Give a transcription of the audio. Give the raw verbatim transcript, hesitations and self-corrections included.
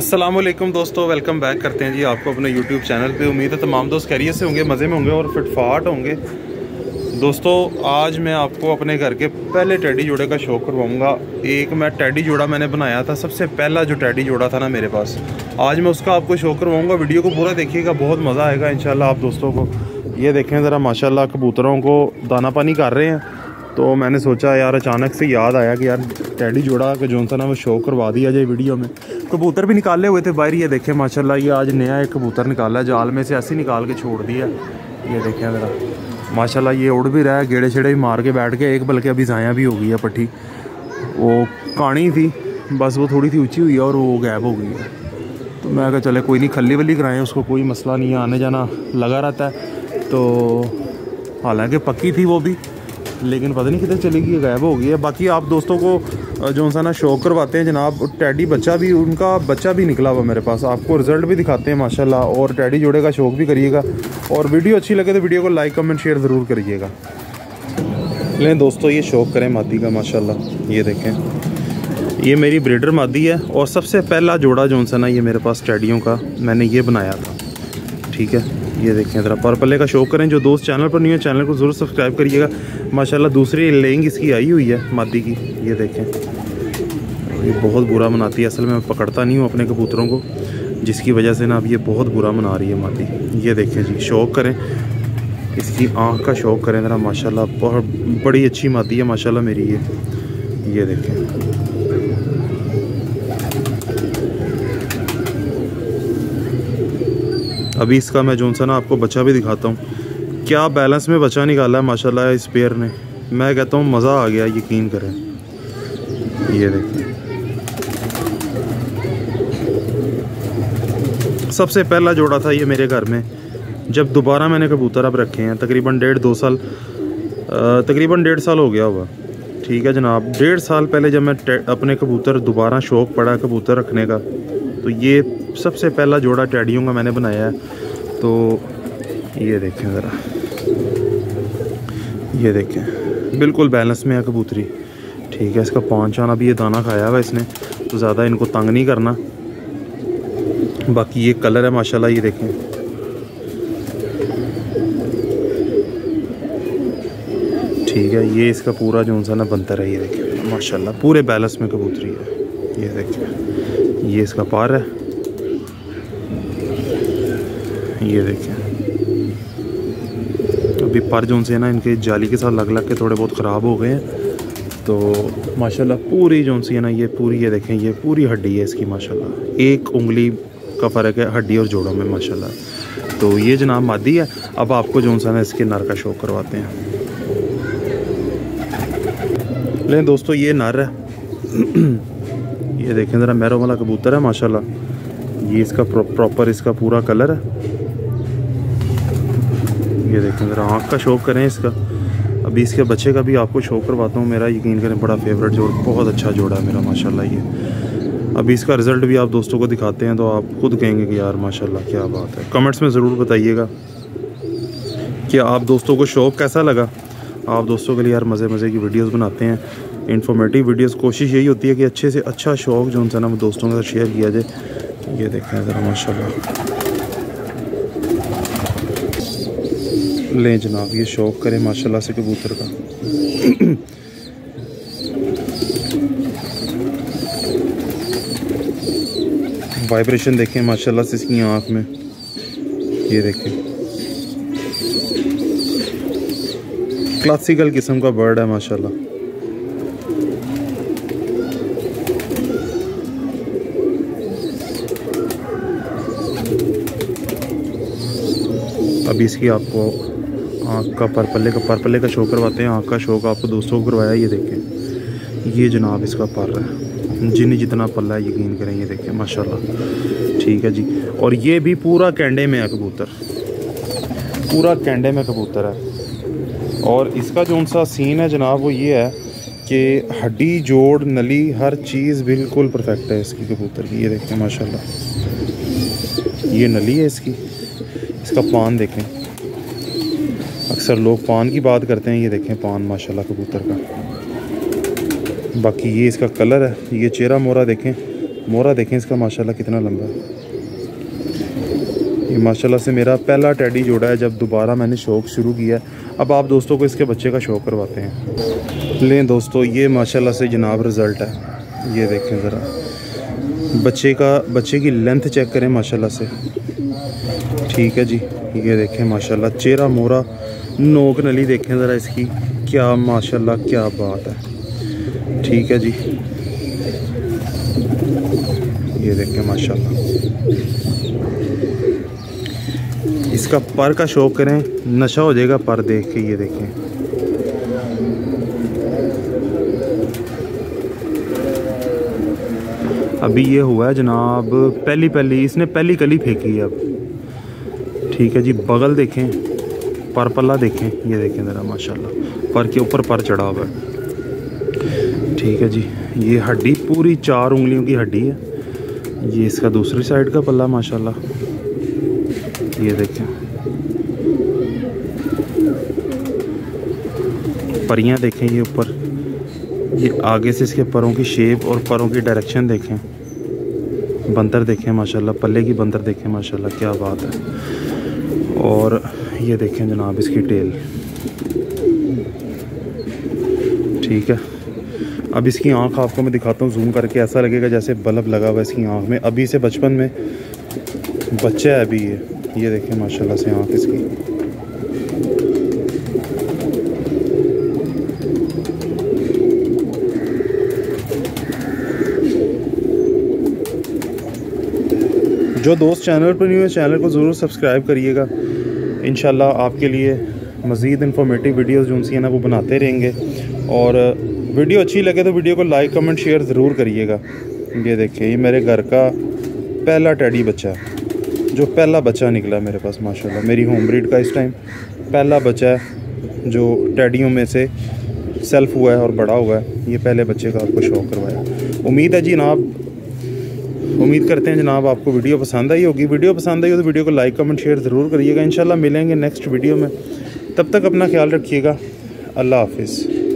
अस्सलामुअलैकुम दोस्तों, welcome back करते हैं जी आपको अपने यूट्यूब चैनल पे। उम्मीद है तमाम दोस्त खैरियत से होंगे, मज़े में होंगे और फिटफाट होंगे। दोस्तों आज मैं आपको अपने घर के पहले टेडी जोड़े का शौक़ करवाऊँगा। एक मैं टेडी जोड़ा मैंने बनाया था, सबसे पहला जो टेडी जोड़ा था ना मेरे पास, आज मैं उसका आपको शौक़ करवाऊँगा। वीडियो को पूरा देखिएगा, बहुत मज़ा आएगा इंशाल्लाह। आप दोस्तों को ये देखें ज़रा, माशाल्लाह कबूतरों को दाना पानी कर रहे हैं, तो मैंने सोचा यार अचानक से याद आया कि यार टेडी जोड़ा का जो था ना वो शौक़ करवा दिया जाए वीडियो में। कबूतर भी निकाले हुए थे बाहर, ये देखें माशाल्लाह। ये आज नया एक कबूतर निकाला जाल में से, ऐसे निकाल के छोड़ दिया। ये देखें ज़रा माशाल्लाह, ये उड़ भी रहा है, गेड़े छेड़े भी मार के बैठ के। एक बल्कि अभी जाया भी हो गई है पट्टी, वो कहानी थी बस, वो थोड़ी सी ऊँची हुई है और वो गायब हो गई है। तो मैं कहा चले कोई नहीं, खली वली कराएँ, उसको कोई मसला नहीं है, आने जाना लगा रहता है। तो हालाँकि पक्की थी वो भी, लेकिन पता नहीं किधर चली गई, गायब हो गई है। बाकी आप दोस्तों को जो सा ना शौक़ करवाते हैं जनाब, टेडी बच्चा भी, उनका बच्चा भी निकला हुआ मेरे पास, आपको रिज़ल्ट भी दिखाते हैं माशाल्लाह। और टेडी जोड़े का शौक़ भी करिएगा, और वीडियो अच्छी लगे तो वीडियो को लाइक कमेंट शेयर ज़रूर करिएगा। लें दोस्तों ये शौक़ करें मादी का माशाल्लाह। ये देखें, ये मेरी ब्रीडर मादी है, और सबसे पहला जोड़ा जो सा ना ये मेरे पास टेडियों का मैंने ये बनाया था, ठीक है। ये देखें ज़रा, पर पल्ले का शौक़ करें। जो दोस्त चैनल पर नहीं है चैनल को ज़रूर सब्सक्राइब करिएगा। माशाल्लाह दूसरी लेंग इसकी आई हुई है मादी की, ये देखें। ये बहुत बुरा मनाती है, असल में मैं पकड़ता नहीं हूँ अपने कबूतरों को, जिसकी वजह से ना अब ये बहुत बुरा मना रही है मादी। ये देखें जी, शौक़ करें इसकी, आँख का शौक़ करें ज़रा माशाल्लाह। बहुत बड़ी अच्छी मादी है माशाल्लाह मेरी ये। ये देखें, अभी इसका मैं जो सा ना आपको बच्चा भी दिखाता हूँ, क्या बैलेंस में बच्चा निकाला है माशाल्लाह इस पेयर ने। मैं कहता हूँ मज़ा आ गया, यकीन करें। ये देखें, सबसे पहला जोड़ा था ये मेरे घर में, जब दोबारा मैंने कबूतर अब रखे हैं तकरीबन डेढ़ दो साल तकरीबन डेढ़ साल हो गया हुआ, ठीक है जनाब। डेढ़ साल पहले जब मैं अपने कबूतर दोबारा शौक़ पड़ा कबूतर रखने का, तो ये सबसे पहला जोड़ा टेडियों का मैंने बनाया है। तो ये देखें ज़रा, ये देखें बिल्कुल बैलेंस में है कबूतरी, ठीक है। इसका पाँच आना भी ये दाना खाया हुआ इसने, तो ज़्यादा इनको तंग नहीं करना। बाकी ये कलर है माशाल्लाह, ये देखें ठीक है। ये इसका पूरा जो सा ना बनता है, ये देखें माशाल्लाह पूरे बैलेंस में कबूतरी है। ये देखें, ये इसका पार है, ये देखें। अभी पर जो से ना इनके जाली के साथ लग लग के थोड़े बहुत ख़राब हो गए हैं, तो माशाल्लाह पूरी जो सी है ना ये पूरी, ये देखें ये पूरी हड्डी है इसकी माशाल्लाह। एक उंगली का फ़र्क है हड्डी और जोड़ों में माशाल्लाह। तो ये जनाब मादी है। अब आपको जो सा ना इसके नर का शौक़ करवाते हैं। लें दोस्तों ये नर है, ये देखें ज़रा, मैरो वाला कबूतर है माशाल्लाह। ये इसका प्रॉपर इसका पूरा कलर है, ये देखें ज़रा। आँख का शौक़ करें इसका। अभी इसके बच्चे का भी आपको शौक़ करवाता हूँ, मेरा यकीन करें बड़ा फेवरेट जोड़, बहुत अच्छा जोड़ा है मेरा माशाल्लाह ये। अभी इसका रिज़ल्ट भी आप दोस्तों को दिखाते हैं, तो आप खुद कहेंगे कि यार माशाल्लाह क्या बात है। कमेंट्स में ज़रूर बताइएगा कि आप दोस्तों को शौक़ कैसा लगा। आप दोस्तों के लिए यार मज़े मज़े की वीडियोज़ बनाते हैं, इन्फॉर्मेटिव वीडियोज़। कोशिश यही होती है कि अच्छे से अच्छा शौक़ जो उनसे ना वो दोस्तों के साथ शेयर किया जाए। ये देखें ज़रा माशाल्लाह। लें जनाब ये शौक़ करें माशाल्लाह से कबूतर का। वाइब्रेशन देखें माशाल्लाह से इसकी आँख में, ये देखें। क्लासिकल किस्म का बर्ड है माशाल्लाह। अभी इसकी आपको आँख का परपल्ले का परपल्ले का शौक़ करवाते हैं। आँख का शौक़ आपको दोस्तों को करवाया। ये देखें, ये जनाब इसका पर है, जिन जितना पल्ला है यकीन करें। ये देखें माशाल्लाह, ठीक है जी। और ये भी पूरा कैंडे में है कबूतर, पूरा कैंडे में कबूतर है। और इसका जो सा सीन है जनाब वो ये है कि हड्डी जोड़ नली हर चीज़ बिल्कुल परफेक्ट है इसकी कबूतर की। ये देखें माशाल्लाह, ये नली है इसकी। इसका पान देखें, अक्सर लोग पान की बात करते हैं। ये देखें पान माशाल्लाह कबूतर का। बाकी ये इसका कलर है, ये चेहरा मोरा देखें मोरा देखें इसका माशाल्लाह कितना लंबा है। ये माशाल्लाह से मेरा पहला टेडी जोड़ा है जब दोबारा मैंने शौक़ शुरू किया। अब आप दोस्तों को इसके बच्चे का शौक़ करवाते हैं। लें दोस्तों ये माशाल्लाह से जनाब रिज़ल्ट है, ये देखें ज़रा बच्चे का, बच्चे की लेंथ चेक करें माशाल्लाह से। ठीक है जी, ये देखें माशाल्लाह चेहरा मोरा, नोक नली देखें ज़रा इसकी, क्या माशाल्लाह क्या बात है। ठीक है जी, ये देखें माशाल्लाह। इसका पर का शौक करें, नशा हो जाएगा पर देख के। ये देखें अभी ये हुआ है जनाब पहली पहली इसने पहली कली फेंकी है अब। ठीक है जी, बगल देखें, पर पल्ला देखें, ये देखें ज़रा माशाल्लाह पर के ऊपर पर चढ़ा हुआ है। ठीक है जी, ये हड्डी पूरी चार उंगलियों की हड्डी है। ये इसका दूसरी साइड का पल्ला माशाल्लाह, ये देखें परियाँ देखें ये ऊपर, ये आगे से इसके परों की शेप और परों की डायरेक्शन देखें। बंदर देखें माशाल्लाह, पल्ले की बंदर देखें माशाल्लाह क्या बात है। और ये देखें जनाब इसकी टेल। ठीक है, अब इसकी आँख आपको मैं दिखाता हूँ जूम करके, ऐसा लगेगा जैसे बल्ब लगा हुआ है इसकी आँख में। अभी इसे बचपन में बच्चा है अभी ये, ये देखें माशाल्लाह से आँख इसकी। जो दोस्त चैनल पर न्यू है चैनल को ज़रूर सब्सक्राइब करिएगा। इंशाल्लाह आपके लिए मज़ीद इन्फॉर्मेटिव वीडियोस जो उनसी है ना वो बनाते रहेंगे। और वीडियो अच्छी लगे तो वीडियो को लाइक कमेंट शेयर ज़रूर करिएगा। ये देखिए ये मेरे घर का पहला टेडी बच्चा, जो पहला बच्चा निकला मेरे पास माशाल्लाह, मेरी होम ब्रीड का इस टाइम पहला बच्चा जो टेडियों में से सेल्फ हुआ है और बड़ा हुआ है। ये पहले बच्चे का आपको शौक़ करवाया। उम्मीद है जी जनाब, उम्मीद करते हैं जनाब आपको वीडियो पसंद आई होगी। वीडियो पसंद आई हो तो वीडियो को लाइक कमेंट शेयर ज़रूर करिएगा। इंशाल्लाह मिलेंगे नेक्स्ट वीडियो में, तब तक अपना ख्याल रखिएगा। अल्लाह हाफिज़।